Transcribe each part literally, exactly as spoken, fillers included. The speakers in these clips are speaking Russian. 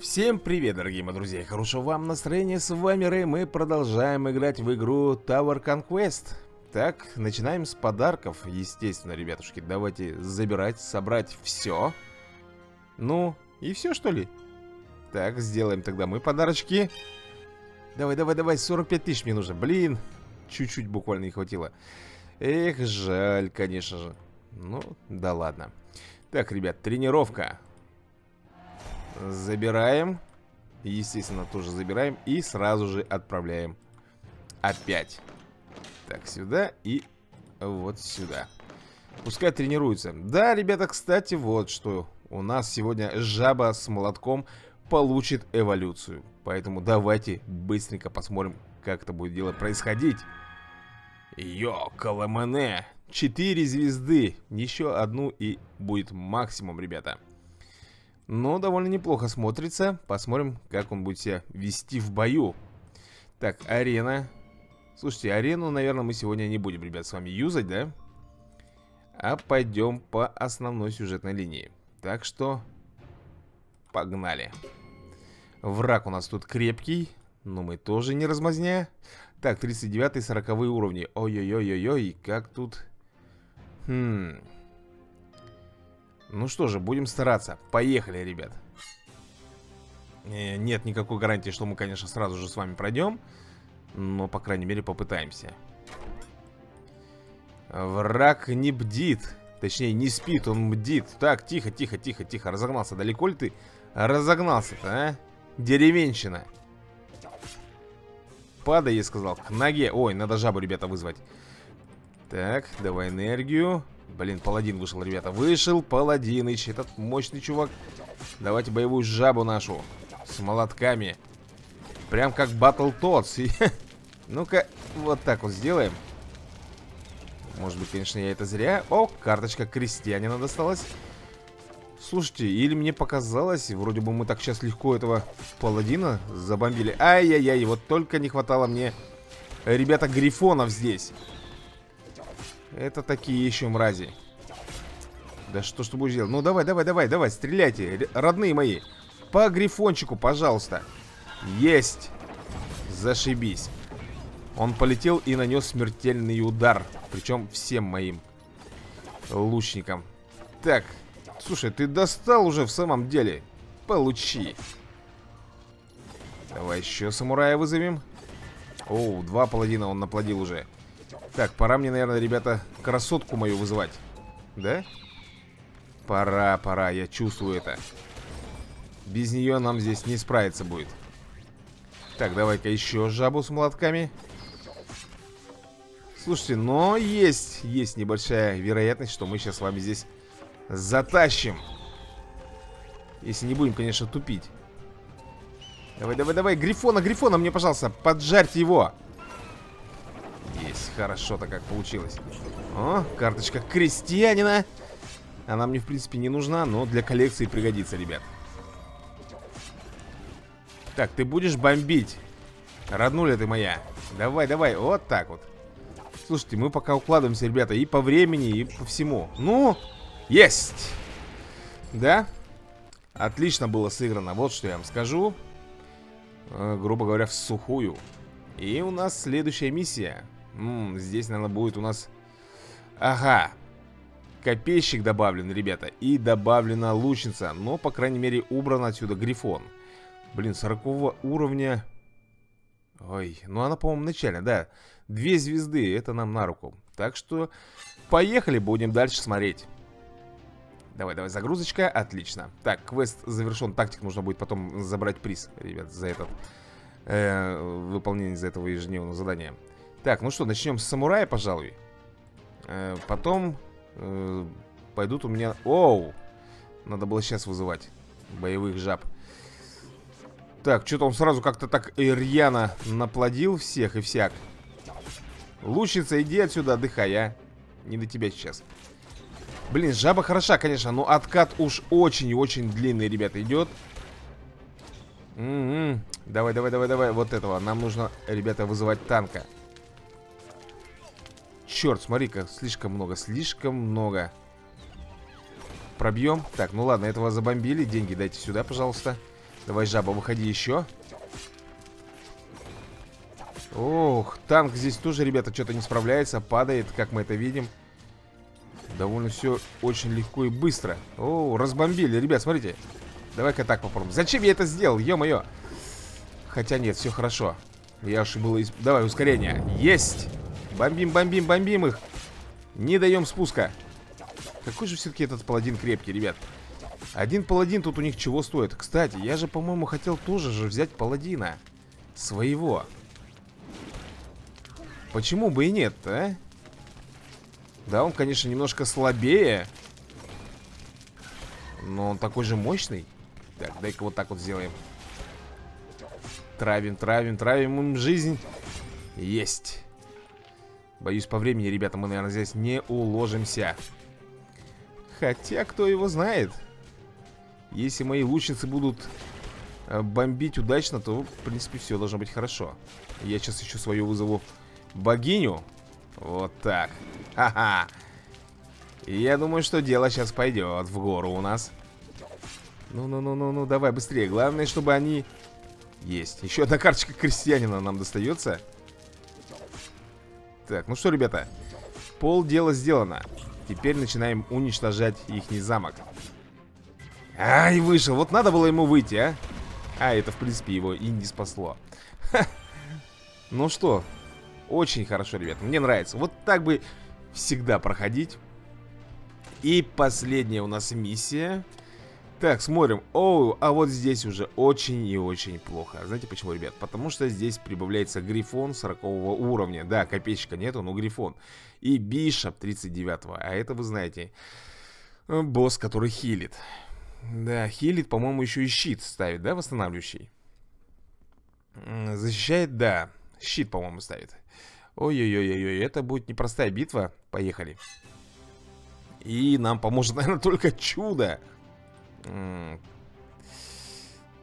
Всем привет, дорогие мои друзья, хорошего вам настроения, с вами Рэй, мы продолжаем играть в игру Tower Conquest. Так, начинаем с подарков, естественно, ребятушки, давайте забирать, собрать все. Ну, и все, что ли? Так, сделаем тогда мы подарочки. Давай, давай, давай, сорок пять тысяч мне нужно, блин, чуть-чуть буквально не хватило. Эх, жаль, конечно же, ну, да ладно. Так, ребят, тренировка. Забираем. Естественно, тоже забираем. И сразу же отправляем опять. Так, сюда и вот сюда. Пускай тренируются. Да, ребята, кстати, вот что. У нас сегодня жаба с молотком получит эволюцию. Поэтому давайте быстренько посмотрим, как это будет дело происходить. Йо, каламане. Четыре звезды. Еще одну и будет максимум, ребята. Но довольно неплохо смотрится. Посмотрим, как он будет себя вести в бою. Так, арена. Слушайте, арену, наверное, мы сегодня не будем, ребят, с вами юзать, да? А пойдем по основной сюжетной линии. Так что погнали. Враг у нас тут крепкий. Но мы тоже не размазня. Так, тридцать девятый, сороковой уровни. Ой-ой-ой-ой-ой, как тут... Хм... Ну что же, будем стараться. Поехали, ребят. Нет никакой гарантии, что мы, конечно, сразу же с вами пройдем. Но, по крайней мере, попытаемся. Враг не бдит. Точнее, не спит, он бдит. Так, тихо, тихо, тихо, тихо. Разогнался. Далеко ли ты? Разогнался-то, а? Деревенщина. Падай, я сказал. К ноге. Ой, надо жабу, ребята, вызвать. Так, давай энергию. Блин, паладин вышел, ребята. Вышел паладиныч, этот мощный чувак. Давайте боевую жабу нашу с молотками. Прям как Battle Tots. Ну-ка, вот так вот сделаем. Может быть, конечно, я это зря. О, карточка крестьянина досталась. Слушайте, или мне показалось. Вроде бы мы так сейчас легко этого паладина забомбили. Ай-яй-яй, вот только не хватало мне, ребята, грифонов здесь. Это такие еще мрази. Да что ж ты будешь делать? Ну давай, давай, давай, давай, стреляйте, родные мои. По грифончику, пожалуйста. Есть. Зашибись. Он полетел и нанес смертельный удар. Причем всем моим лучникам. Так, слушай, ты достал уже в самом деле. Получи. Давай еще самурая вызовем. Оу, два паладина он наплодил уже. Так, пора мне, наверное, ребята, красотку мою вызывать. Да? Пора, пора, я чувствую это. Без нее нам здесь не справиться будет. Так, давай-ка еще жабу с молотками. Слушайте, но есть, есть небольшая вероятность, что мы сейчас с вами здесь затащим. Если не будем, конечно, тупить. Давай, давай, давай, грифона, грифона мне, пожалуйста, поджарьте его. Хорошо-то как получилось. О, карточка крестьянина. Она мне, в принципе, не нужна, но для коллекции пригодится, ребят. Так, ты будешь бомбить. Роднуля ты моя. Давай, давай, вот так вот. Слушайте, мы пока укладываемся, ребята, и по времени, и по всему. Ну, есть. Да? Отлично было сыграно, вот что я вам скажу. Грубо говоря, в сухую. И у нас следующая миссия. М-м, здесь, наверное, будет у нас... Ага. Копейщик добавлен, ребята. И добавлена лучница. Но, по крайней мере, убран отсюда грифон. Блин, сорокового уровня. Ой, ну она, по-моему, начальная, да. Две звезды, это нам на руку. Так что, поехали, будем дальше смотреть. Давай, давай, загрузочка, отлично. Так, квест завершен, тактик нужно будет потом забрать приз, ребят, за этот... Э, выполнение за этого ежедневного задания. Так, ну что, начнем с самурая, пожалуй. э, Потом э, пойдут у меня... Оу! Надо было сейчас вызывать боевых жаб. Так, что-то он сразу как-то так рьяно наплодил всех и всяк. Лучница, иди отсюда, отдыхай, а. Не до тебя сейчас. Блин, жаба хороша, конечно, но откат уж очень и очень длинный, ребята, идет. М-м-м. Давай, давай, давай, давай, вот этого. Нам нужно, ребята, вызывать танка. Черт, смотри-ка, слишком много, слишком много. Пробьем. Так, ну ладно, этого забомбили. Деньги дайте сюда, пожалуйста. Давай, жаба, выходи еще. Ох, танк здесь тоже, ребята, что-то не справляется. Падает, как мы это видим. Довольно все очень легко и быстро. О, разбомбили, ребят, смотрите. Давай-ка так попробуем. Зачем я это сделал, ё-моё? Хотя нет, все хорошо. Я уж и было... Исп... Давай, ускорение. Есть! Бомбим, бомбим, бомбим их. Не даем спуска. Какой же все-таки этот паладин крепкий, ребят. Один паладин тут у них чего стоит. Кстати, я же, по-моему, хотел тоже же взять паладина. Своего. Почему бы и нет, а? Да, он, конечно, немножко слабее. Но он такой же мощный. Так, дай-ка вот так вот сделаем. Травим, травим, травим им жизнь. Есть. Боюсь, по времени, ребята, мы, наверное, здесь не уложимся. Хотя, кто его знает. Если мои лучницы будут бомбить удачно, то, в принципе, все должно быть хорошо. Я сейчас еще свою вызову богиню. Вот так. Ха-ха. Я думаю, что дело сейчас пойдет в гору у нас. Ну-ну-ну-ну-ну, давай быстрее. Главное, чтобы они... Есть. Еще одна карточка крестьянина нам достается. Так, ну что, ребята. Пол дела сделано. Теперь начинаем уничтожать ихний замок. Ай, вышел. Вот надо было ему выйти, а. А, это, в принципе, его и не спасло. Ха. Ну что... Очень хорошо, ребят, мне нравится. Вот так бы всегда проходить. И последняя у нас миссия. Так, смотрим. Оу, а вот здесь уже очень и очень плохо. Знаете почему, ребят? Потому что здесь прибавляется грифон сорокового уровня. Да, копейщика нету, но грифон. И бишоп тридцать девятого. А это, вы знаете, босс, который хилит. Да, хилит, по-моему, еще и щит ставит, да, восстанавливающий. Защищает, да. Щит, по-моему, ставит. Ой-ой-ой-ой, это будет непростая битва. Поехали. И нам поможет, наверное, только чудо.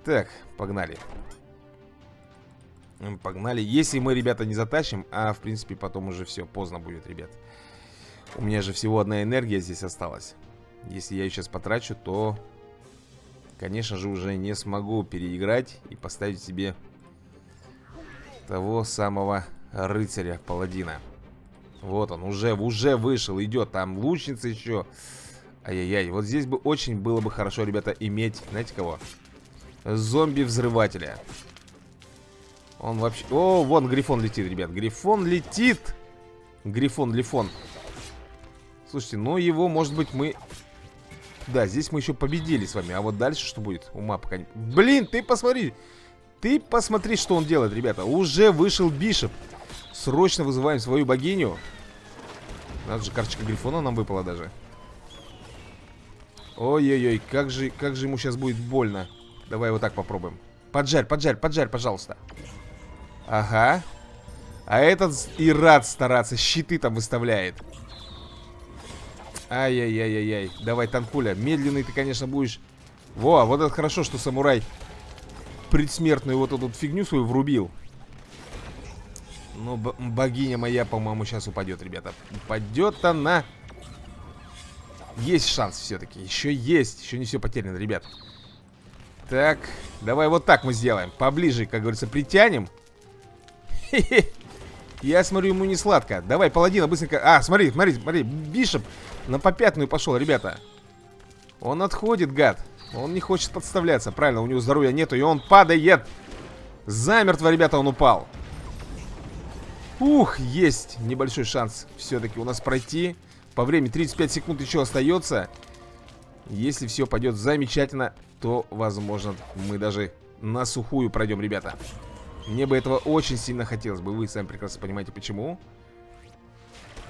Так, погнали. Погнали. Если мы, ребята, не затащим, а, в принципе, потом уже все, поздно будет, ребят. У меня же всего одна энергия здесь осталась. Если я ее сейчас потрачу, то, конечно же, уже не смогу переиграть и поставить себе... того самого рыцаря-паладина. Вот он, уже, уже вышел, идет. Там лучница еще. Ай-яй-яй, вот здесь бы очень было бы хорошо, ребята, иметь, знаете кого? Зомби-взрывателя. Он вообще... О, вон грифон летит, ребят. Грифон летит. Грифон-лифон. Слушайте, ну его, может быть, мы... Да, здесь мы еще победили с вами. А вот дальше что будет? Ума пока не... Блин, ты посмотри! Ты посмотри, что он делает, ребята. Уже вышел бишоп. Срочно вызываем свою богиню. Надо же, карточка грифона нам выпала даже. Ой-ой-ой, как же, как же ему сейчас будет больно. Давай вот так попробуем. Поджарь, поджарь, поджарь, пожалуйста. Ага. А этот и рад стараться. Щиты там выставляет. Ай-яй-яй-яй-яй. Давай, танкуля. Медленный ты, конечно, будешь. Во, вот это хорошо, что самурай... предсмертную вот эту фигню свою врубил. Но богиня моя, по-моему, сейчас упадет, ребята. Упадет она. Есть шанс все-таки. Еще есть. Еще не все потеряно, ребят. Так. Давай вот так мы сделаем. Поближе, как говорится, притянем. Хе-хе. Я смотрю, ему не сладко. Давай, паладина, быстренько. А, смотри, смотри, смотри. Бишоп на попятную пошел, ребята. Он отходит, гад. Он не хочет подставляться. Правильно, у него здоровья нету, и он падает. Замертво, ребята, он упал. Ух, есть небольшой шанс все-таки у нас пройти. По времени тридцать пять секунд еще остается. Если все пойдет замечательно, то, возможно, мы даже на сухую пройдем, ребята. Мне бы этого очень сильно хотелось бы. Вы сами прекрасно понимаете, почему.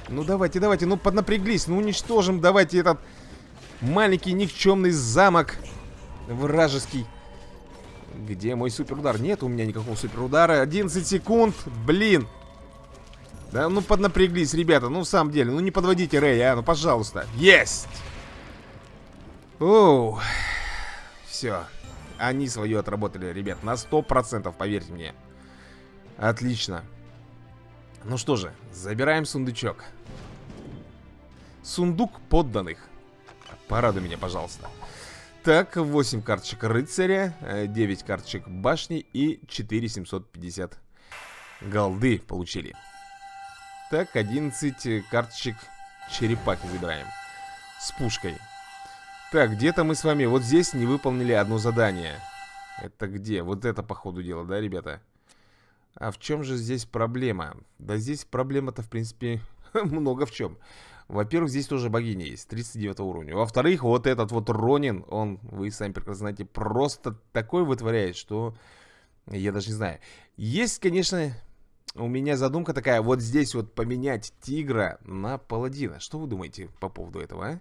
Ну, давайте, давайте, ну, поднапряглись. Ну, уничтожим, давайте этот... маленький никчемный замок вражеский. Где мой суперудар? Нет у меня никакого суперудара. одиннадцать секунд, блин. Да ну поднапряглись, ребята. Ну в самом деле, ну не подводите Рэя, а, ну пожалуйста. Есть. Оу. Все. Они свое отработали, ребят, на сто процентов, поверьте мне. Отлично. Ну что же, забираем сундучок. Сундук подданных. Порадуй меня, пожалуйста. Так, восемь карточек рыцаря, девять карточек башни и четыре тысячи семьсот пятьдесят голды получили. Так, одиннадцать карточек черепахи забираем с пушкой. Так, где-то мы с вами вот здесь не выполнили одно задание. Это где? Вот это по ходу дела, да, ребята? А в чем же здесь проблема? Да здесь проблема-то, в принципе, много в чем. Во-первых, здесь тоже богиня есть, тридцать девятого уровня. Во-вторых, вот этот вот Ронин, он, вы сами прекрасно знаете, просто такой вытворяет, что я даже не знаю. Есть, конечно, у меня задумка такая, вот здесь вот поменять тигра на паладина. Что вы думаете по поводу этого, а?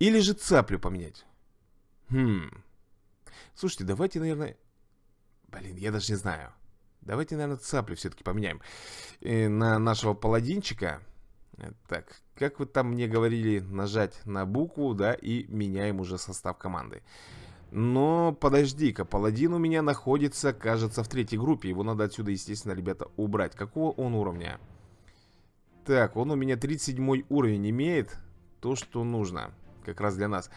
Или же цаплю поменять? Хм. Слушайте, давайте, наверное... Блин, я даже не знаю. Давайте, наверное, цаплю все-таки поменяем э, на нашего паладинчика. Так, как вы там мне говорили, нажать на букву, да, и меняем уже состав команды. Но подожди-ка, паладин у меня находится, кажется, в третьей группе. Его надо отсюда, естественно, ребята, убрать. Какого он уровня? Так, он у меня тридцать седьмой уровень имеет. То, что нужно, как раз для нас.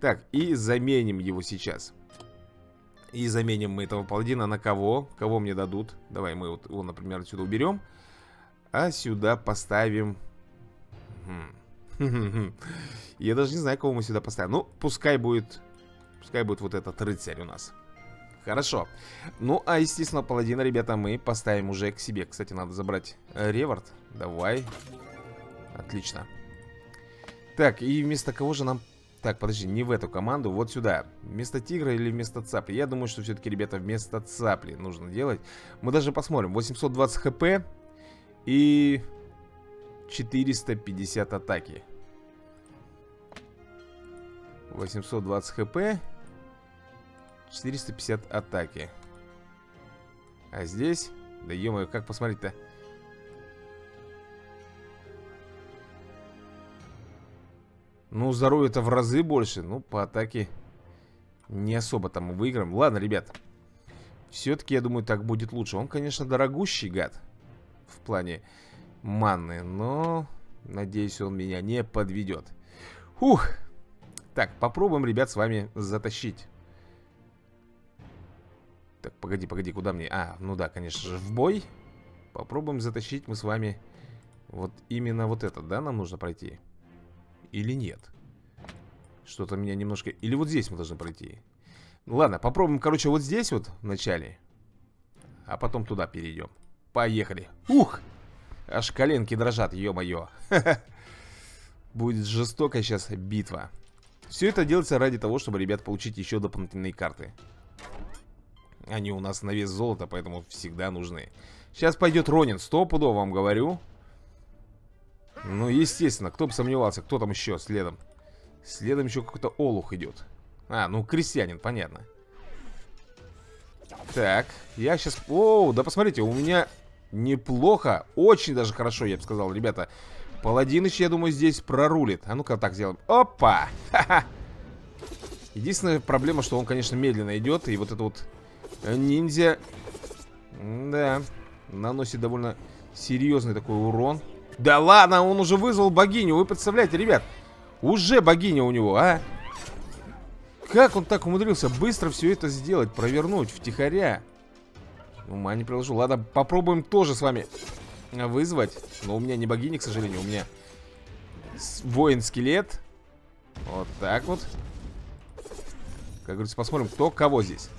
Так, и заменим его сейчас. И заменим мы этого паладина на кого? Кого мне дадут? Давай мы вот его, например, отсюда уберем. А сюда поставим... Я даже не знаю, кого мы сюда поставим. Ну, пускай будет... Пускай будет вот этот рыцарь у нас. Хорошо. Ну, а, естественно, паладина, ребята, мы поставим уже к себе. Кстати, надо забрать реворд. Давай. Отлично. Так, и вместо кого же нам... Так, подожди, не в эту команду, вот сюда. Вместо тигра или вместо цапли? Я думаю, что все-таки, ребята, вместо цапли нужно делать. Мы даже посмотрим. восемьсот двадцать хп и четыреста пятьдесят атаки. восемьсот двадцать хп, четыреста пятьдесят атаки. А здесь... Да ё-моё, как посмотреть-то? Ну, здоровье-то в разы больше. Ну, по атаке не особо там мы выиграем. Ладно, ребят. Все-таки, я думаю, так будет лучше. Он, конечно, дорогущий гад в плане маны, но, надеюсь, он меня не подведет. Ух! Так, попробуем, ребят, с вами затащить. Так, погоди, погоди, куда мне? А, ну да, конечно же, в бой. Попробуем затащить мы с вами вот именно вот этот, да, нам нужно пройти. Или нет? Что-то меня немножко... Или вот здесь мы должны пройти. Ладно, попробуем, короче, вот здесь вот в начале. А потом туда перейдем. Поехали. Ух! Аж коленки дрожат, ё-моё. Будет жестокая сейчас битва. Все это делается ради того, чтобы, ребят, получить еще дополнительные карты. Они у нас на вес золота, поэтому всегда нужны. Сейчас пойдет Ронин, стопудово вам говорю. Ну, естественно, кто бы сомневался, кто там еще следом. Следом еще какой-то олух идет. А, ну, крестьянин, понятно. Так, я сейчас... О, да посмотрите, у меня неплохо, очень даже хорошо, я бы сказал, ребята. Паладиныч, я думаю, здесь прорулит. А ну-ка так сделаем. Опа! Ха-ха! Единственная проблема, что он, конечно, медленно идет. И вот это вот ниндзя... Да, наносит довольно серьезный такой урон. Да ладно, он уже вызвал богиню, вы представляете, ребят. Уже богиня у него, а? Как он так умудрился быстро все это сделать, провернуть втихаря? Ума не приложу. Ладно, попробуем тоже с вами вызвать. Но у меня не богиня, к сожалению, у меня воин-скелет. Вот так вот. Как говорится, посмотрим, кто кого здесь.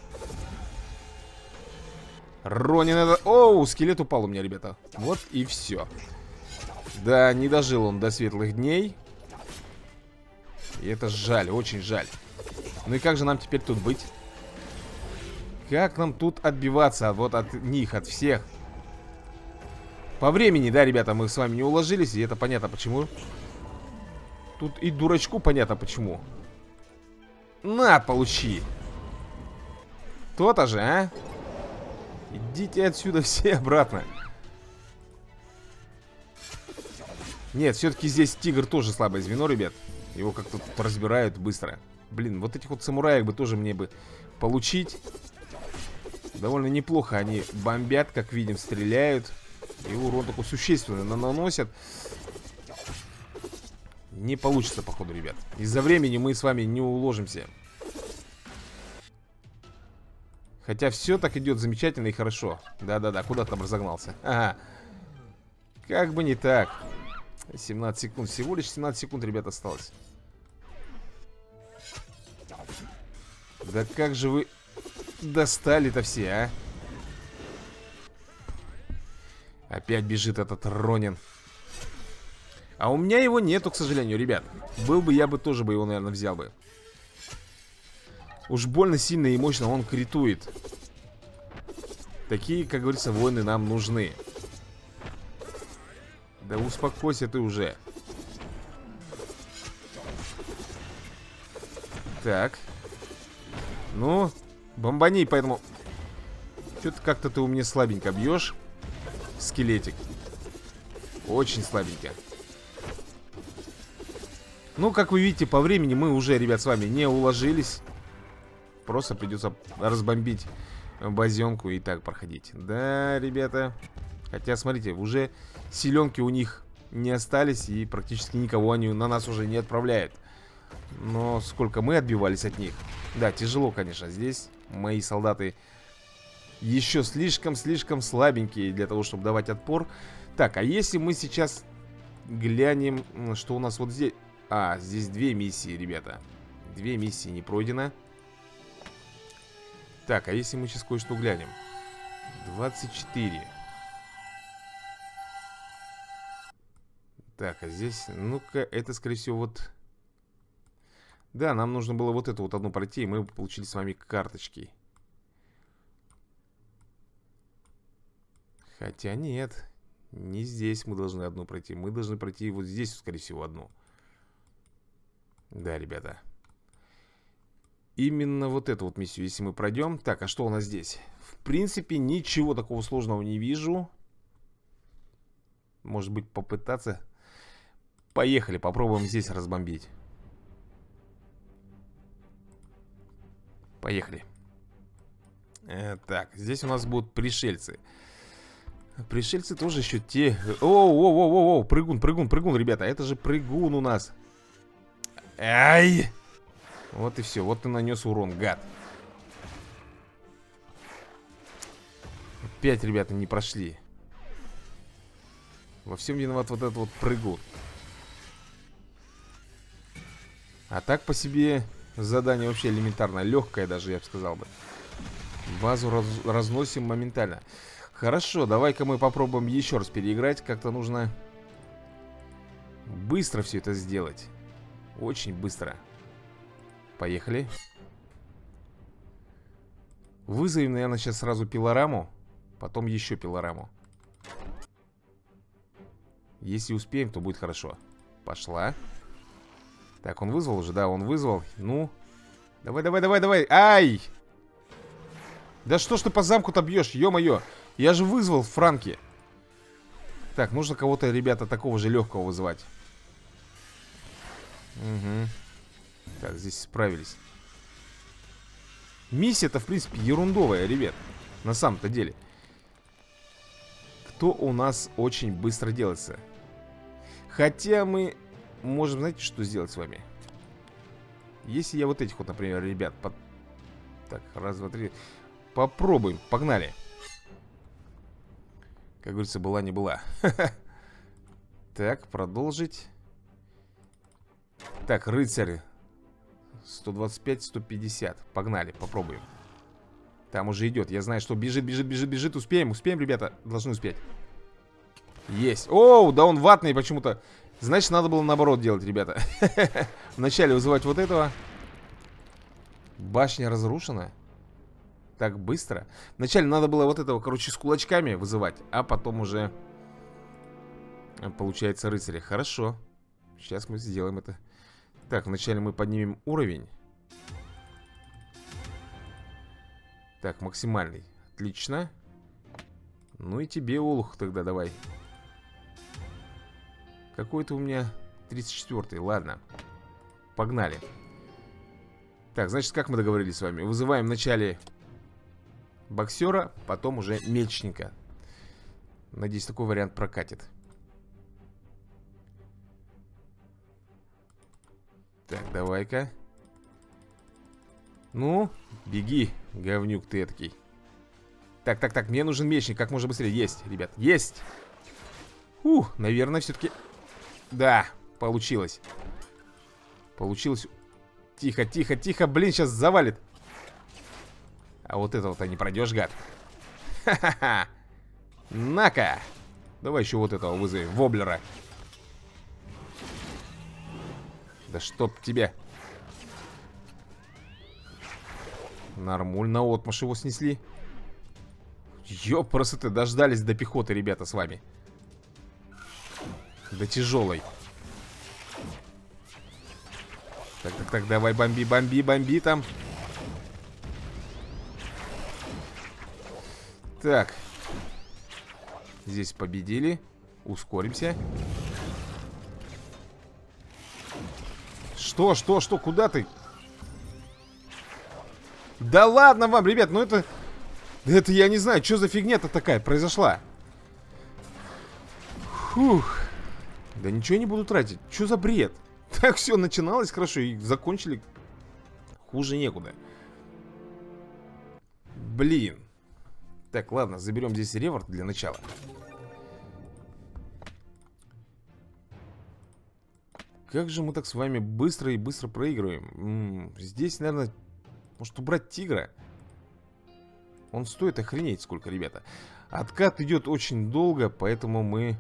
Ронин это... Оу, скелет упал у меня, ребята. Вот и все. Да, не дожил он до светлых дней. И это жаль, очень жаль. Ну и как же нам теперь тут быть? Как нам тут отбиваться вот от них, от всех? По времени, да, ребята, мы с вами не уложились. И это понятно почему. Тут и дурачку понятно почему. На, получи. То-то же, а? Идите отсюда все обратно. Нет, все-таки здесь тигр тоже слабое звено, ребят. Его как-то разбирают быстро. Блин, вот этих вот самураев бы тоже мне бы получить. Довольно неплохо они бомбят, как видим, стреляют. И урон такой существенный наносят. Не получится, походу, ребят. Из-за времени мы с вами не уложимся. Хотя все так идет замечательно и хорошо. Да-да-да, куда ты там разогнался? Ага. Как бы не так. семнадцать секунд, всего лишь семнадцать секунд, ребят, осталось. Да как же вы достали-то все, а? Опять бежит этот Ронин. А у меня его нету, к сожалению, ребят. Был бы, я бы тоже бы его, наверное, взял бы. Уж больно сильно и мощно он критует. Такие, как говорится, воины нам нужны. Да успокойся ты уже. Так. Ну, бомбани, поэтому. Что-то как-то ты у меня слабенько бьешь. Скелетик. Очень слабенько. Ну, как вы видите, по времени мы уже, ребят, с вами не уложились. Просто придется разбомбить базенку и так проходить. Да, ребята. Хотя, смотрите, уже силенки у них не остались. И практически никого они на нас уже не отправляют. Но сколько мы отбивались от них. Да, тяжело, конечно, здесь. Мои солдаты еще слишком-слишком слабенькие для того, чтобы давать отпор. Так, а если мы сейчас глянем, что у нас вот здесь... А, здесь две миссии, ребята. Две миссии не пройдено. Так, а если мы сейчас кое-что глянем? двадцать четыре. Так, а здесь... Ну-ка, это, скорее всего, вот... Да, нам нужно было вот эту вот одну пройти, и мы получили с вами карточки. Хотя нет. Не здесь мы должны одну пройти. Мы должны пройти вот здесь, скорее всего, одну. Да, ребята. Именно вот эту вот миссию, если мы пройдем. Так, а что у нас здесь? В принципе, ничего такого сложного не вижу. Может быть, попытаться. Поехали, попробуем здесь разбомбить. Поехали. э, Так, здесь у нас будут пришельцы. Пришельцы тоже еще те. О-о-о-о-о, прыгун, прыгун, прыгун, ребята. Это же прыгун у нас. Ай! Вот и все, вот ты нанес урон, гад. Опять, ребята, не прошли. Во всем виноват вот этот вот прыгун. А так по себе задание вообще элементарно, легкое даже, я бы сказал бы. Базу раз разносим моментально. Хорошо, давай-ка мы попробуем еще раз переиграть. Как-то нужно быстро все это сделать. Очень быстро. Поехали. Вызовем, наверное, сейчас сразу пилораму. Потом еще пилораму. Если успеем, то будет хорошо. Пошла. Так, он вызвал уже? Да, он вызвал. Ну. Давай, давай, давай, давай. Ай! Да что ж ты по замку-то бьешь? Ё-моё. Я же вызвал Франки. Так, нужно кого-то, ребята, такого же легкого вызывать. Угу. Так, здесь справились. Миссия-то, в принципе, ерундовая, ребят. На самом-то деле. Кто у нас очень быстро делается? Хотя мы можем, знаете, что сделать с вами? Если я вот этих вот, например, ребят под... Так, раз, два, три. Попробуем, погнали. Как говорится, была не была. Так, продолжить. Так, рыцарь сто двадцать пять сто пятьдесят. Погнали, попробуем. Там уже идет, я знаю, что бежит, бежит, бежит, бежит. Успеем, успеем, ребята, должны успеть. Есть, оу, да он ватный почему-то. Значит, надо было наоборот делать, ребята. Вначале вызывать вот этого. Башня разрушена. Так быстро. Вначале надо было вот этого, короче, с кулачками вызывать. А потом уже получается рыцаря, хорошо. Сейчас мы сделаем это. Так, вначале мы поднимем уровень. Так, максимальный. Отлично. Ну и тебе, олух, тогда давай. Какой-то у меня тридцать четвёртый, ладно. Погнали. Так, значит, как мы договорились с вами? Вызываем вначале боксера, потом уже мечника. Надеюсь, такой вариант прокатит. Так, давай-ка. Ну, беги, говнюк ты эткий. Так, так, так, мне нужен мечник, как можно быстрее. Есть, ребят, есть. Ух, наверное, все-таки... Да, получилось. Получилось. Тихо, тихо, тихо, блин, сейчас завалит. А вот этого-то не пройдешь, гад. Ха-ха-ха. На-ка. Давай еще вот этого вызови, воблера. Да чтоб тебе. Нормально, отмашь его снесли. Ёпрсоты, дождались до пехоты, ребята, с вами. До тяжелой. Так, так, так, давай бомби, бомби, бомби там. Так. Здесь победили. Ускоримся. Что, что, что, куда ты? Да ладно вам, ребят, ну это... Это я не знаю, что за фигня-то такая произошла. Фух. Да ничего не буду тратить, что за бред? Так все начиналось хорошо и закончили хуже некуда. Блин. Так, ладно, заберем здесь реворд для начала. Как же мы так с вами быстро и быстро проигрываем. М-м, Здесь, наверное, может убрать тигра. Он стоит охренеть сколько, ребята. Откат идет очень долго, поэтому мы...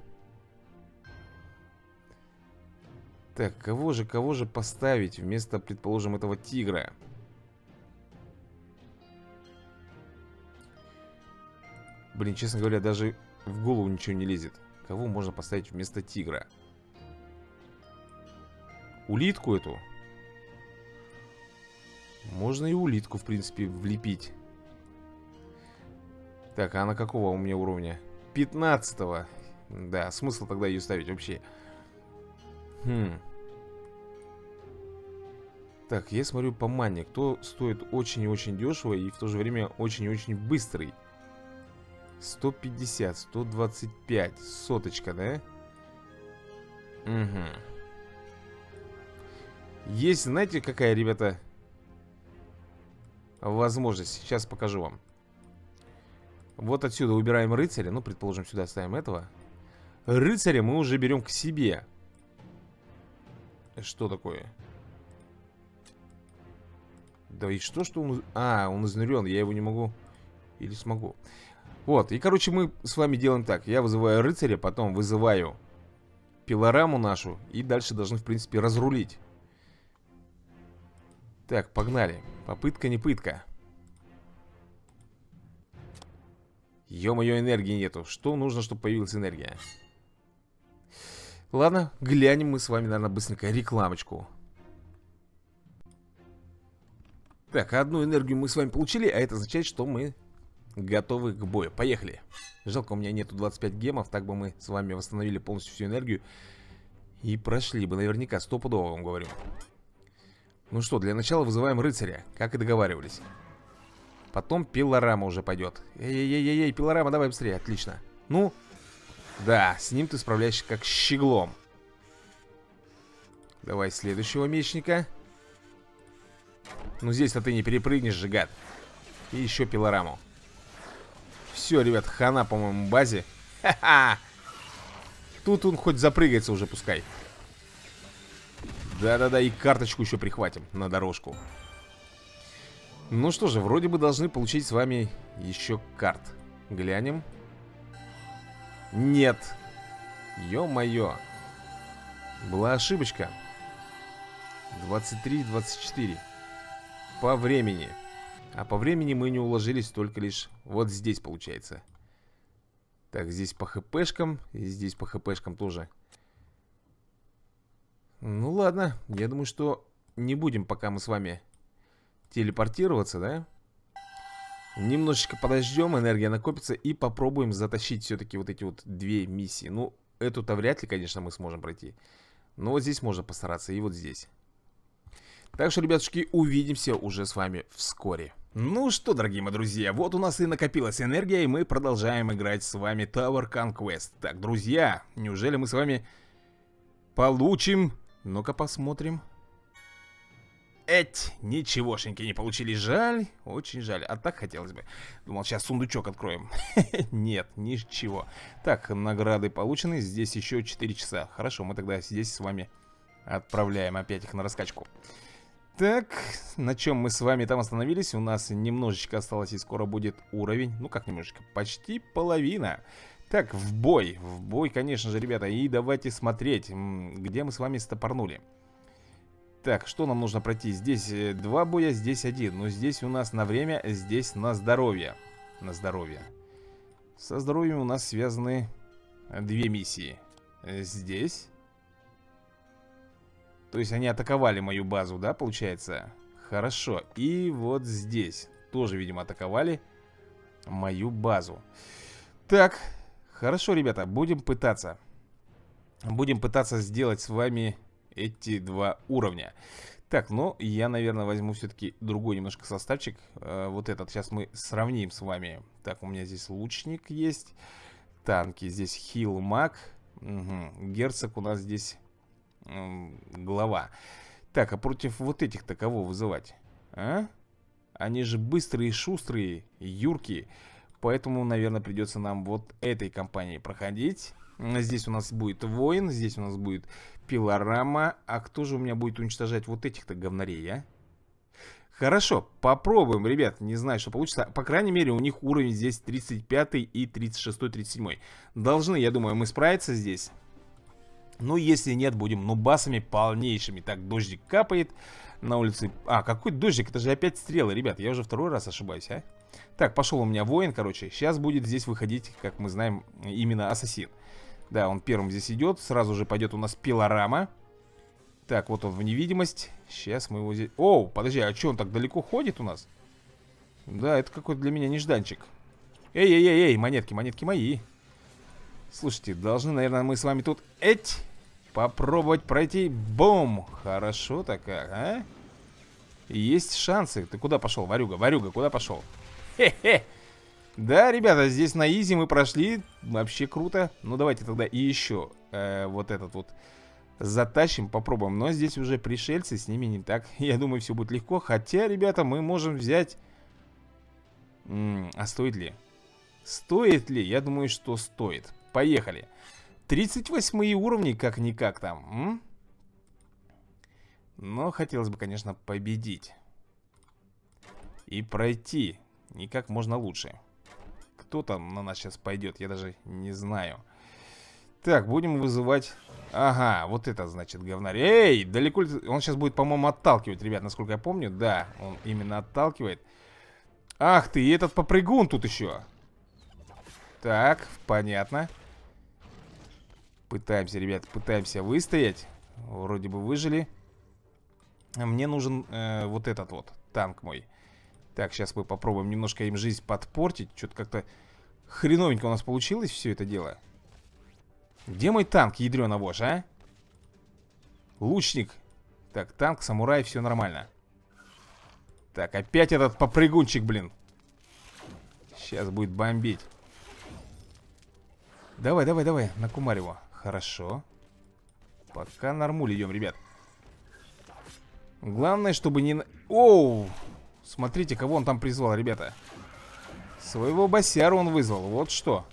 Так, кого же, кого же поставить вместо, предположим, этого тигра? Блин, честно говоря, даже в голову ничего не лезет. Кого можно поставить вместо тигра? Улитку эту? Можно и улитку, в принципе, влепить. Так, а она какого у меня уровня? пятнадцатого. Да, смысл тогда ее ставить вообще? Хм. Так, я смотрю по мане. Кто стоит очень и очень дешево и в то же время очень и очень быстрый? сто пятьдесят, сто двадцать пять. Соточка, да? Угу. Есть, знаете, какая, ребята, возможность? Сейчас покажу вам. Вот отсюда убираем рыцаря. Ну, предположим, сюда ставим этого. Рыцаря мы уже берем к себе. Что такое? Да и что, что он... А, он изнурен, я его не могу. Или смогу. Вот, и короче мы с вами делаем так. Я вызываю рыцаря, потом вызываю пилораму нашу. И дальше должны, в принципе, разрулить. Так, погнали. Попытка не пытка. Ё-моё, энергии нету. Что нужно, чтобы появилась энергия? Ладно, глянем мы с вами, наверное, быстренько рекламочку. Так, одну энергию мы с вами получили, а это означает, что мы готовы к бою. Поехали. Жалко, у меня нету двадцати пяти гемов, так бы мы с вами восстановили полностью всю энергию. И прошли бы наверняка, стопудово вам говорю. Ну что, для начала вызываем рыцаря, как и договаривались. Потом пилорама уже пойдет. Эй-эй-эй-эй, пилорама, давай быстрее, отлично. Ну... Да, с ним ты справляешься как с щеглом. Давай следующего мечника. Ну здесь-то ты не перепрыгнешь же, гад. И еще пилораму. Все, ребят, хана, по-моему, базе. Ха-ха! Тут он хоть запрыгается уже, пускай. Да-да-да, и карточку еще прихватим на дорожку. Ну что же, вроде бы должны получить с вами еще карт. Глянем. Нет. Ё-моё. Была ошибочка. двадцать три, двадцать четыре. По времени. А по времени мы не уложились только лишь вот здесь, получается. Так, здесь по хпшкам. И здесь по хпшкам тоже. Ну ладно. Я думаю, что не будем пока мы с вами телепортироваться, да? Немножечко подождем, энергия накопится и попробуем затащить все-таки вот эти вот две миссии. Ну, эту-то вряд ли, конечно, мы сможем пройти. Но вот здесь можно постараться и вот здесь. Так что, ребятушки, увидимся уже с вами вскоре. Ну что, дорогие мои друзья, вот у нас и накопилась энергия, и мы продолжаем играть с вами Tower Conquest. Так, друзья, неужели мы с вами получим... Ну-ка посмотрим... Эть, ничегошеньки не получили. Жаль, очень жаль. А так хотелось бы. Думал, сейчас сундучок откроем. Нет, ничего. Так, награды получены. Здесь еще четыре часа. Хорошо, мы тогда здесь с вами отправляем опять их на раскачку. Так, на чем мы с вами там остановились? У нас немножечко осталось и скоро будет уровень. Ну как немножечко, почти половина. Так, в бой, в бой, конечно же, ребята. И давайте смотреть, где мы с вами стопорнули. Так, что нам нужно пройти? Здесь два боя, здесь один. Но здесь у нас на время, здесь на здоровье. На здоровье. Со здоровьем у нас связаны две миссии. Здесь. То есть они атаковали мою базу, да, получается? Хорошо. И вот здесь тоже, видимо, атаковали мою базу. Так, хорошо, ребята, будем пытаться. Будем пытаться сделать с вами эти два уровня. Так, ну, я, наверное, возьму все-таки другой немножко составчик. э, Вот этот, сейчас мы сравним с вами. Так, у меня здесь лучник есть. Танки, здесь хил маг. Угу. Герцог у нас здесь глава. Так, а против вот этих-то кого вызывать? А? Они же быстрые, шустрые, юркие. Поэтому, наверное, придется нам вот этой компанией проходить. Здесь у нас будет воин, здесь у нас будет пилорама. А кто же у меня будет уничтожать вот этих-то говнарей, а? Хорошо, попробуем, ребят. Не знаю, что получится. По крайней мере, у них уровень здесь тридцать пятый и тридцать шестой, тридцать седьмой. Должны, я думаю, мы справиться здесь. Ну, если нет, будем нубасами полнейшими. Так, дождик капает на улице. А, какой дождик? Это же опять стрелы, ребят. Я уже второй раз ошибаюсь, а? Так, пошел у меня воин, короче. Сейчас будет здесь выходить, как мы знаем, именно ассасин. Да, он первым здесь идет. Сразу же пойдет у нас пилорама. Так, вот он в невидимость. Сейчас мы его здесь... Оу, подожди, а что он так далеко ходит у нас? Да, это какой-то для меня нежданчик. Эй-эй-эй-эй, монетки, монетки мои. Слушайте, должны, наверное, мы с вами тут... Эть! Попробовать пройти. Бум! Хорошо так, а? Есть шансы. Ты куда пошел, Варюга? Варюга, куда пошел? Хе-хе! Да, ребята, здесь на изи мы прошли. Вообще круто. Ну, давайте тогда и еще э, вот этот вот затащим, попробуем. Но здесь уже пришельцы, с ними не так. Я думаю, все будет легко. Хотя, ребята, мы можем взять... М-м, а стоит ли? Стоит ли? Я думаю, что стоит. Поехали. тридцать восьмые уровни, как-никак там. М? Но хотелось бы, конечно, победить. И пройти. И как можно лучше. Кто там на нас сейчас пойдет, я даже не знаю. Так, будем вызывать... Ага, вот это значит говнарь. Эй, далеко ли... Он сейчас будет, по-моему, отталкивать, ребят, насколько я помню. Да, он именно отталкивает. Ах ты, и этот попрыгун тут еще. Так, понятно. Пытаемся, ребят, пытаемся выстоять. Вроде бы выжили. Мне нужен э, вот этот вот танк мой. Так, сейчас мы попробуем немножко им жизнь подпортить. Что-то как-то хреновенько у нас получилось все это дело. Где мой танк, ядрёна вошь, а? Лучник. Так, танк, самурай, все нормально. Так, опять этот попрыгунчик, блин. Сейчас будет бомбить. Давай, давай, давай, накумарь его. Хорошо. Пока нормуль идем, ребят. Главное, чтобы не... Оу! Смотрите, кого он там призвал, ребята. Своего босяру он вызвал. Вот что.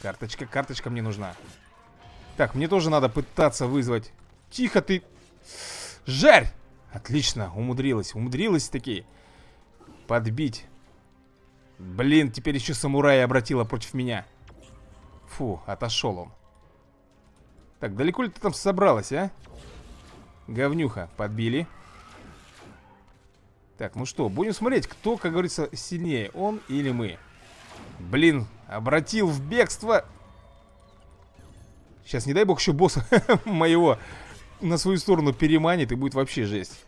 Карточка, карточка мне нужна. Так, мне тоже надо пытаться вызвать. Тихо ты. Жарь! Отлично, умудрилась, умудрилась таки. Подбить. Блин, теперь еще самурая обратила против меня. Фу, отошел он. Так, далеко ли ты там собралась, а? Говнюха, подбили. Так, ну что, будем смотреть, кто, как говорится, сильнее, он или мы. Блин, обратил в бегство. Сейчас, не дай бог, еще босса моего на свою сторону переманит, и будет вообще жесть.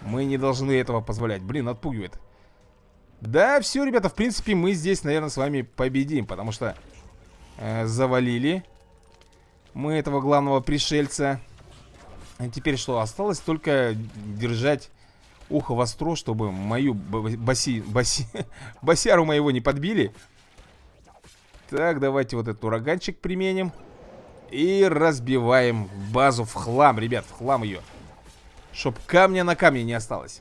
Мы не должны этого позволять. Блин, отпугивает. Да, все, ребята, в принципе, мы здесь, наверное, с вами победим, потому что э, завалили мы этого главного пришельца. А теперь что? Осталось только держать ухо востро, чтобы мою баси, баси, босяру моего не подбили. Так, давайте вот этот ураганчик применим. И разбиваем базу в хлам, ребят, в хлам ее. Чтоб камня на камне не осталось.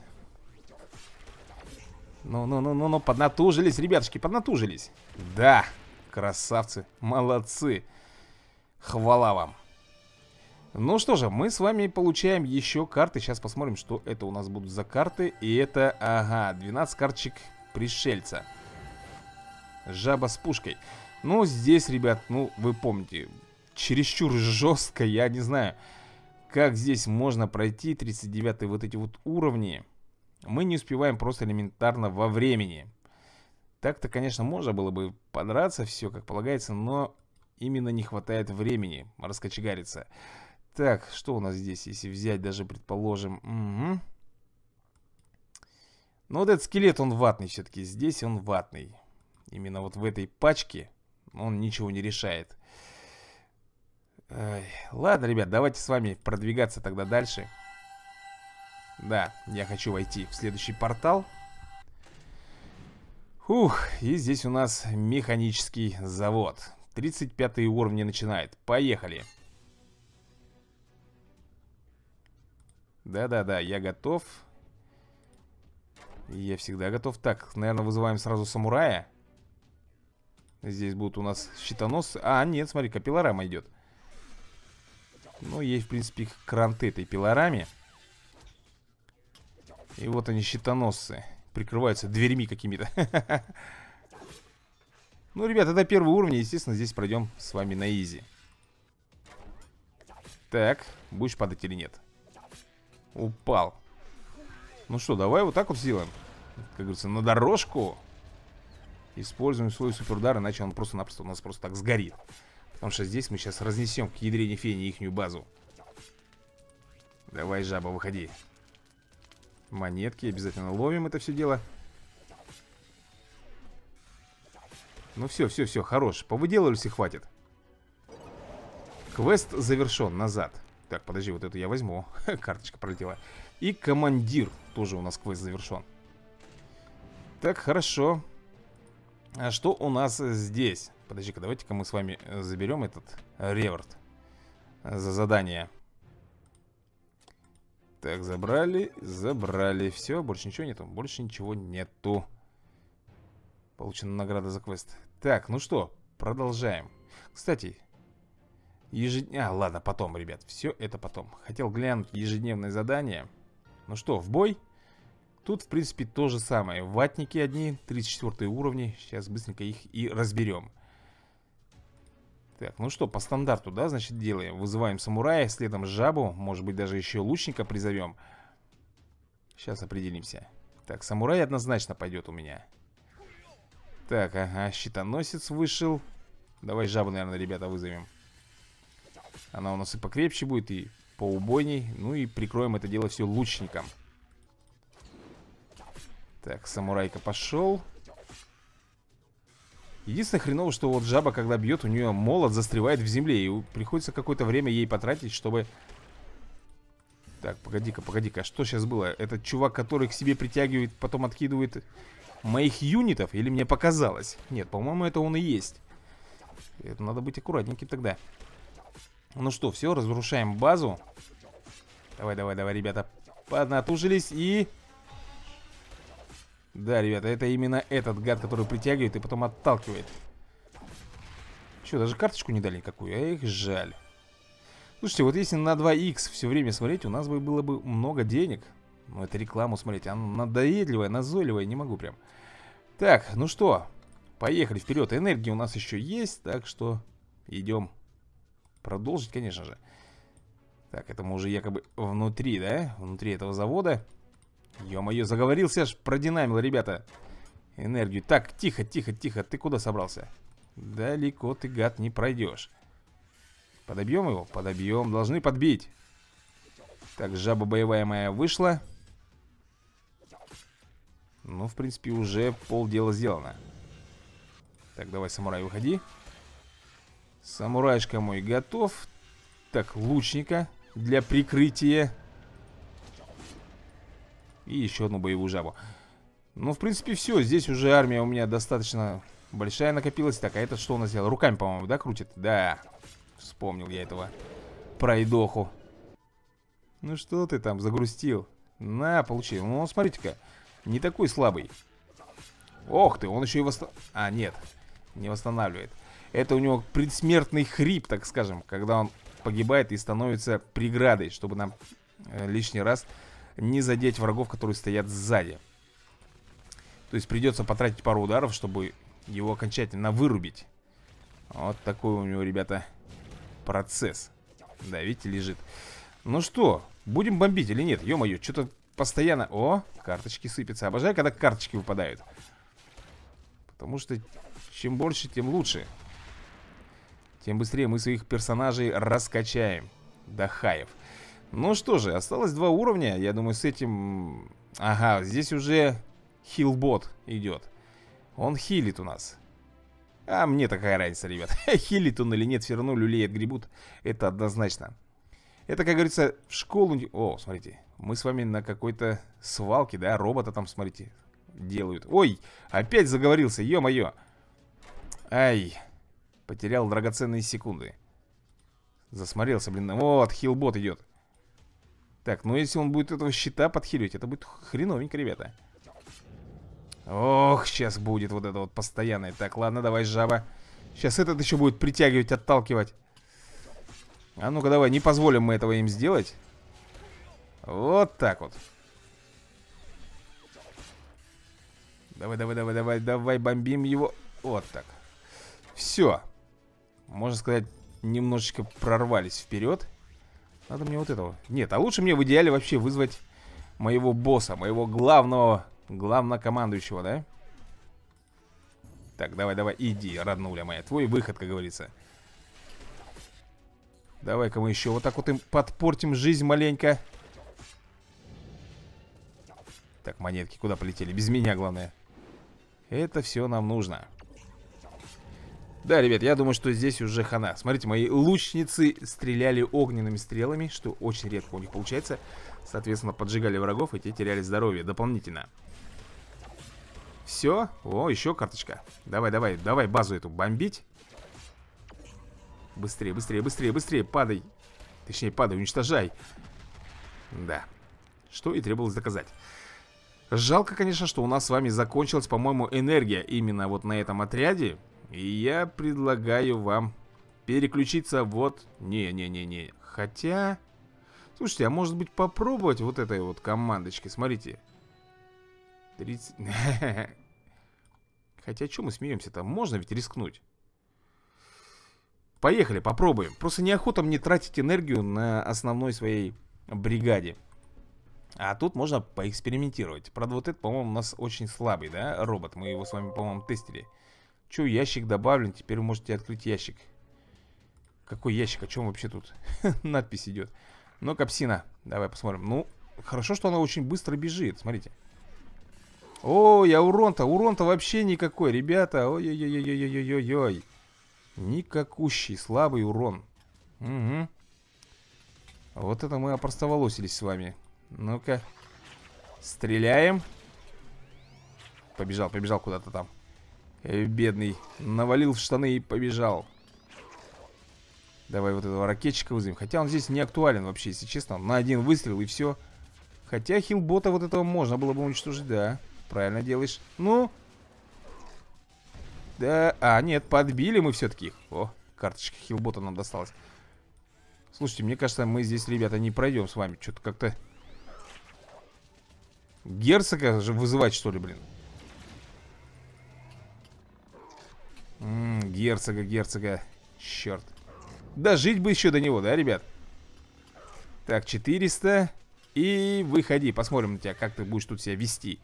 Ну-ну-ну-ну-ну, поднатужились, ребятушки, поднатужились. Да, красавцы, молодцы. Хвала вам. Ну что же, мы с вами получаем еще карты. Сейчас посмотрим, что это у нас будут за карты. И это, ага, двенадцать карточек пришельца. Жаба с пушкой. Ну, здесь, ребят, ну, вы помните, чересчур жестко, я не знаю, как здесь можно пройти тридцать девятые вот эти вот уровни. Мы не успеваем просто элементарно во времени. Так-то, конечно, можно было бы подраться, все как полагается, но именно не хватает времени раскочегариться. Так, что у нас здесь, если взять даже, предположим... Угу. Ну, вот этот скелет, он ватный все-таки, здесь он ватный. Именно вот в этой пачке он ничего не решает. Ой, ладно, ребят, давайте с вами продвигаться тогда дальше. Да, я хочу войти в следующий портал. Ух, и здесь у нас механический завод. тридцать пятые уровни начинает. Поехали. Да-да-да, я готов. Я всегда готов. Так, наверное, вызываем сразу самурая. Здесь будут у нас щитоносцы. А, нет, смотри, пилорама идет. Ну, есть, в принципе, кранты этой пилораме. И вот они, щитоносцы. Прикрываются дверьми какими-то. Ну, ребята, до первого уровня, естественно, здесь пройдем с вами на изи. Так, будешь падать или нет? Упал. Ну что, давай вот так вот сделаем. Как говорится, на дорожку. Используем свой суперудар, иначе он просто-напросто у нас просто так сгорит. Потому что здесь мы сейчас разнесем к ядрене фени ихнюю базу. Давай, жаба, выходи. Монетки обязательно ловим, это все дело. Ну все, все, все, хорош. Повыделывались и хватит. Квест завершен, назад. Так, подожди, вот эту я возьму. Карточка пролетела. И командир. Тоже у нас квест завершен. Так, хорошо. А что у нас здесь? Подожди-ка, давайте-ка мы с вами заберем этот реворд за задание. Так, забрали, забрали. Все, больше ничего нету. Больше ничего нету. Получена награда за квест. Так, ну что, продолжаем. Кстати... Ежед... А, ладно, потом, ребят, все это потом. Хотел глянуть ежедневное задание. Ну что, в бой? Тут, в принципе, то же самое. Ватники одни, тридцать четвёртые уровни. Сейчас быстренько их и разберем. Так, ну что, по стандарту, да, значит, делаем. Вызываем самурая, следом жабу. Может быть, даже еще лучника призовем. Сейчас определимся. Так, самурай однозначно пойдет у меня. Так, ага, щитоносец вышел. Давай жабу, наверное, ребята, вызовем. Она у нас и покрепче будет, и поубойней. Ну и прикроем это дело все лучником. Так, самурайка пошел. Единственное хреново, что вот жаба, когда бьет, у нее молот застревает в земле. И приходится какое-то время ей потратить, чтобы... Так, погоди-ка, погоди-ка, что сейчас было? Этот чувак, который к себе притягивает, потом откидывает моих юнитов? Или мне показалось? Нет, по-моему, это он и есть. Это надо быть аккуратненьким тогда. Ну что, все, разрушаем базу. Давай, давай, давай, ребята. Поднатужились и... Да, ребята, это именно этот гад, который притягивает и потом отталкивает. Че, даже карточку не дали какую, а их жаль. Слушайте, вот если на два икс все время смотреть, у нас бы было бы много денег. Но это рекламу смотреть, она надоедливая, назойливая, не могу прям. Так, ну что, поехали вперед. Энергии у нас еще есть, так что идем. Продолжить, конечно же. Так, это мы уже якобы внутри, да? Внутри этого завода. Ё-моё, заговорился аж, продинамил, ребята, энергию. Так, тихо, тихо, тихо. Ты куда собрался? Далеко ты, гад, не пройдешь. Подобьем его? Подобьем. Должны подбить. Так, жаба боевая моя вышла. Ну, в принципе, уже полдела сделано. Так, давай, самурай, выходи. Самурайшка мой готов. Так, лучника для прикрытия. И еще одну боевую жабу. Ну, в принципе, все. Здесь уже армия у меня достаточно большая накопилась. Так, а это что у нас делает? Руками, по-моему, да, крутит? Да. Вспомнил я этого пройдоху. Ну что ты там загрустил? На, получи. Ну, смотрите-ка. Не такой слабый. Ох ты, он еще и восстанавливает. А, нет. Не восстанавливает. Это у него предсмертный хрип, так скажем. Когда он погибает и становится преградой, чтобы нам лишний раз не задеть врагов, которые стоят сзади. То есть придется потратить пару ударов, чтобы его окончательно вырубить. Вот такой у него, ребята, процесс. Да, видите, лежит. Ну что, будем бомбить или нет? Ё-моё, что-то постоянно... О, карточки сыпятся. Обожаю, когда карточки выпадают. Потому что чем больше, тем лучше. Тем быстрее мы своих персонажей раскачаем до хаев. Ну что же, осталось два уровня. Я думаю, с этим... Ага, здесь уже хилбот идет. Он хилит у нас. А мне такая разница, ребят. Хилит он или нет, все равно люлей отгребут. Это однозначно. Это, как говорится, в школу... О, смотрите, мы с вами на какой-то свалке, да, робота там, смотрите, делают. Ой, опять заговорился, ё-моё. Ай, потерял драгоценные секунды. Засмотрелся, блин, вот, хилбот идет. Так, ну если он будет этого щита подхиливать, это будет хреновенько, ребята. Ох, сейчас будет вот это вот постоянное. Так, ладно, давай, жаба. Сейчас этот еще будет притягивать, отталкивать. А ну-ка давай, не позволим мы этого им сделать. Вот так вот. Давай, давай, давай, давай, давай, бомбим его. Вот так. Все. Можно сказать, немножечко прорвались вперед. Надо мне вот этого. Нет, а лучше мне в идеале вообще вызвать моего босса, моего главного, главнокомандующего, да? Так, давай, давай, иди, роднуля моя. Твой выход, как говорится. Давай-ка мы еще вот так вот им подпортим жизнь маленько. Так, монетки куда полетели? Без меня, главное. Это все нам нужно. Да, ребят, я думаю, что здесь уже хана. Смотрите, мои лучницы стреляли огненными стрелами, что очень редко у них получается. Соответственно, поджигали врагов, и те теряли здоровье дополнительно. Все. О, еще карточка. Давай, давай, давай базу эту бомбить. Быстрее, быстрее, быстрее, быстрее, падай. Точнее, падай, уничтожай. Да. Что и требовалось доказать. Жалко, конечно, что у нас с вами закончилась, по-моему, энергия именно вот на этом отряде. И я предлагаю вам переключиться вот... Не-не-не-не. Хотя... Слушайте, а может быть попробовать вот этой вот командочкой? Смотрите. тридцать... Хотя, что мы смеемся-то? Можно ведь рискнуть. Поехали, попробуем. Просто неохота мне тратить энергию на основной своей бригаде. А тут можно поэкспериментировать. Правда, вот этот, по-моему, у нас очень слабый, да, робот. Мы его с вами, по-моему, тестили. Че, ящик добавлен, теперь вы можете открыть ящик. Какой ящик, о чем вообще тут надпись идет? Ну, капсина, давай посмотрим. Ну, хорошо, что она очень быстро бежит, смотрите. Ой, а урон-то, урон-то вообще никакой, ребята. Ой-ой-ой-ой-ой-ой-ой-ой. Никакущий, слабый урон. Угу. Вот это мы опростоволосились с вами. Ну-ка. Стреляем. Побежал, побежал куда-то там. Э, бедный. Навалил в штаны и побежал. Давай вот этого ракетчика вызовем. Хотя он здесь не актуален вообще, если честно. На один выстрел и все. Хотя хилбота вот этого можно было бы уничтожить. Да, правильно делаешь. Ну... Да, а, нет, подбили мы все-таки их. О, карточка хилбота нам досталась. Слушайте, мне кажется, мы здесь, ребята, не пройдем с вами. Что-то как-то... Герцога же вызывать, что ли, блин? М -м, герцога, герцога. Черт. Да жить бы еще до него, да, ребят? Так, четыреста. И выходи, посмотрим на тебя, как ты будешь тут себя вести.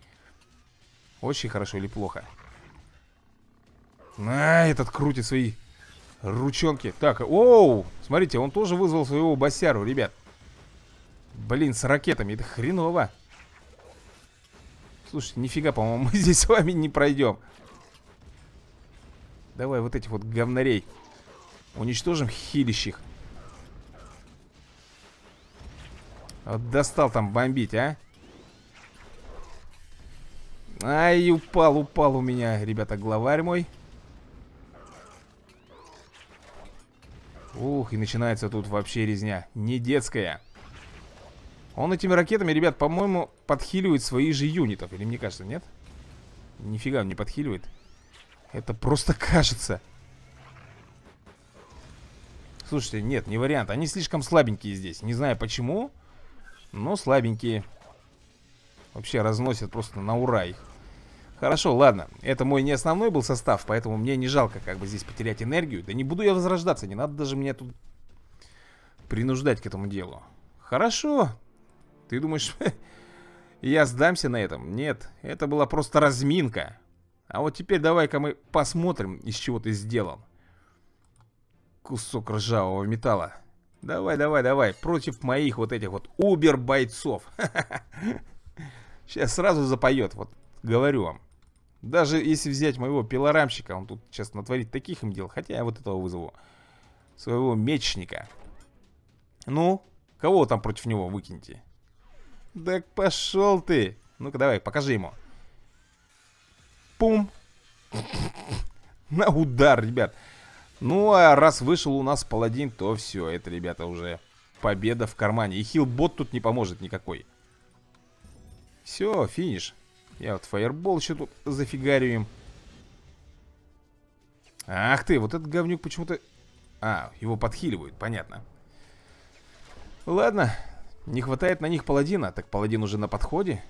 Очень хорошо или плохо. На, этот крутит свои ручонки. Так, оу, смотрите, он тоже вызвал своего босяру, ребят. Блин, с ракетами, это хреново. Слушайте, нифига, по-моему, мы здесь с вами не пройдем. Давай вот этих вот говнарей уничтожим, хилищих. Вот достал там бомбить, а. Ай, упал, упал у меня, ребята, главарь мой. Ух, и начинается тут вообще резня. Не детская. Он этими ракетами, ребят, по-моему, подхиливает свои же юнитов. Или мне кажется, нет? Нифига он не подхиливает. Это просто кажется. Слушайте, нет, не вариант. Они слишком слабенькие здесь. Не знаю почему, но слабенькие. Вообще разносят просто на ура их. Хорошо, ладно. Это мой не основной был состав, поэтому мне не жалко как бы здесь потерять энергию. Да не буду я возрождаться, не надо даже меня тут принуждать к этому делу. Хорошо. Ты думаешь, я сдамся на этом? Нет, это была просто разминка. А вот теперь давай-ка мы посмотрим, из чего ты сделал. Кусок ржавого металла. Давай, давай, давай. Против моих вот этих вот убер-бойцов. Сейчас сразу запоет, вот говорю вам. Даже если взять моего пилорамщика, он тут сейчас натворит таких им дел. Хотя я вот этого вызову. Своего мечника. Ну, кого там против него выкиньте? Так пошел ты. Ну-ка давай, покажи ему. Пум. На удар, ребят. Ну, а раз вышел у нас паладин, то все. Это, ребята, уже победа в кармане. И хилбот тут не поможет никакой. Все, финиш. Я вот фаербол еще тут зафигарю им. Ах ты, вот этот говнюк почему-то... А, его подхиливают, понятно. Ладно, не хватает на них паладина. Так паладин уже на подходе.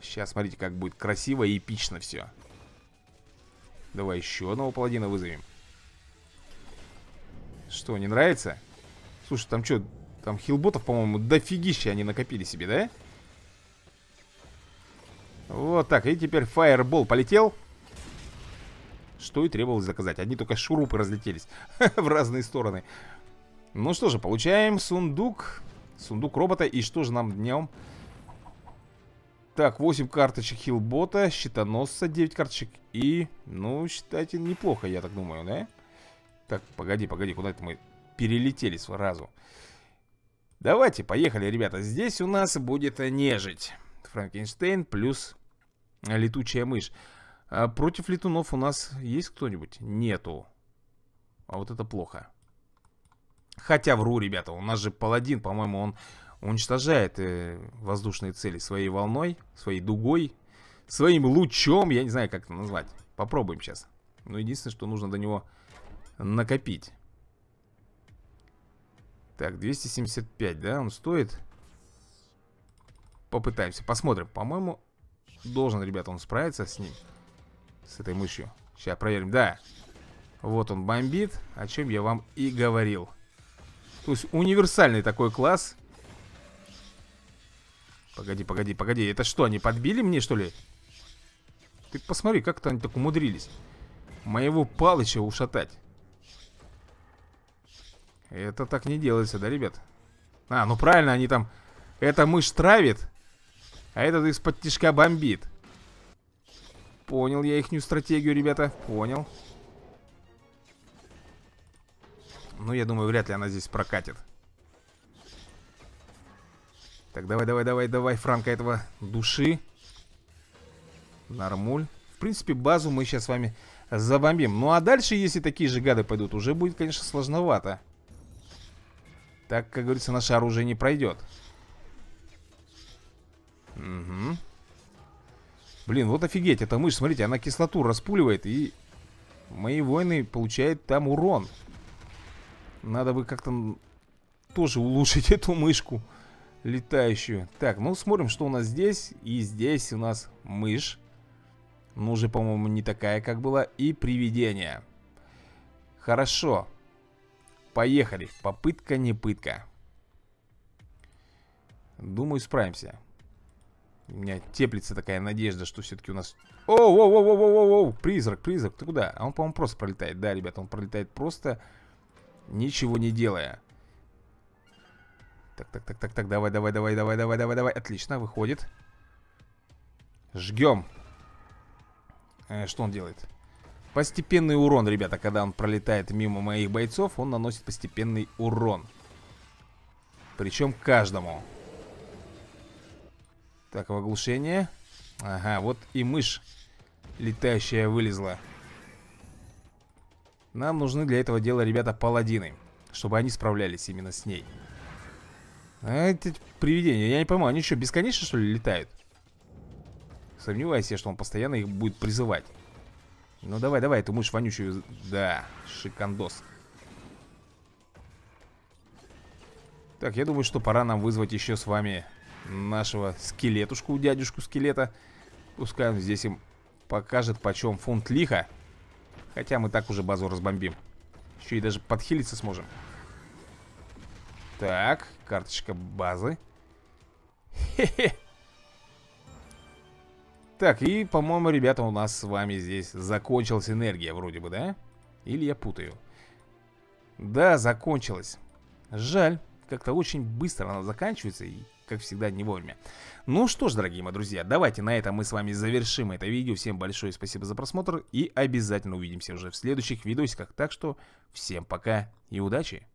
Сейчас, смотрите, как будет красиво и эпично все. Давай еще одного паладина вызовем. Что, не нравится? Слушай, там что, там хилботов, по-моему, дофигища они накопили себе, да? Вот так, и теперь фаербол полетел. Что и требовалось заказать. Одни только шурупы разлетелись в разные стороны. Ну что же, получаем сундук. Сундук робота, и что же нам днем? Так, восемь карточек хилбота, щитоносца, девять карточек. И, ну, считайте, неплохо, я так думаю, да? Так, погоди, погоди, куда это мы перелетели сразу? Давайте, поехали, ребята. Здесь у нас будет нежить. Франкенштейн плюс летучая мышь. А против летунов у нас есть кто-нибудь? Нету. А вот это плохо. Хотя вру, ребята, у нас же паладин, по-моему, он... уничтожает э, воздушные цели своей волной, своей дугой, своим лучом, я не знаю, как это назвать. Попробуем сейчас. Но единственное, что нужно до него накопить. Так, двести семьдесят пять, да, он стоит. Попытаемся, посмотрим. По-моему, должен, ребята, он справиться с ним. С этой мышью. Сейчас проверим, да. Вот он бомбит, о чем я вам и говорил. То есть универсальный такой класс. Погоди, погоди, погоди. Это что, они подбили мне, что ли? Ты посмотри, как-то они так умудрились моего палыча ушатать. Это так не делается, да, ребят? А, ну правильно, они там... Эта мышь травит, а этот из-под тишка бомбит. Понял я ихнюю стратегию, ребята. Понял. Ну, я думаю, вряд ли она здесь прокатит. Так, давай, давай, давай, давай, Франка этого души. Нормуль. В принципе, базу мы сейчас с вами забомбим. Ну, а дальше, если такие же гады пойдут, уже будет, конечно, сложновато. Так, как говорится, наше оружие не пройдет. Угу. Блин, вот офигеть, эта мышь, смотрите, она кислоту распуливает, и мои воины получают там урон. Надо бы как-то тоже улучшить эту мышку летающую. Так, ну смотрим, что у нас здесь. И здесь у нас мышь. Ну, уже, по-моему, не такая, как была. И привидение. Хорошо. Поехали. Попытка не пытка. Думаю, справимся. У меня теплится такая надежда, что все-таки у нас... О, о, о, о, о, о, о, призрак, призрак, ты куда? А он, по-моему, просто пролетает. Да, ребята, он пролетает просто, ничего не делая. Так, так, так, так, так, давай, давай, давай, давай, давай, давай, давай. Отлично, выходит. Жгем. э, Что он делает? Постепенный урон, ребята, когда он пролетает мимо моих бойцов, он наносит постепенный урон. Причем каждому. Так, в оглушение. Ага, вот и мышь летающая вылезла. Нам нужны для этого дела, ребята, паладины, чтобы они справлялись именно с ней. А эти привидения, я не понимаю, они что, бесконечно, что ли, летают? Сомневаюсь я, что он постоянно их будет призывать. Ну давай, давай, эту мышь вонючую. Да, шикандос. Так, я думаю, что пора нам вызвать еще с вами нашего скелетушку, дядюшку скелета. Пускай он здесь им покажет, почем фунт лиха. Хотя мы так уже базу разбомбим. Еще и даже подхилиться сможем. Так, карточка базы. Хе-хе. Так, и, по-моему, ребята, у нас с вами здесь закончилась энергия, вроде бы, да? Или я путаю? Да, закончилась. Жаль, как-то очень быстро она заканчивается и, как всегда, не вовремя. Ну что ж, дорогие мои друзья, давайте на этом мы с вами завершим это видео. Всем большое спасибо за просмотр и обязательно увидимся уже в следующих видосиках. Так что всем пока и удачи!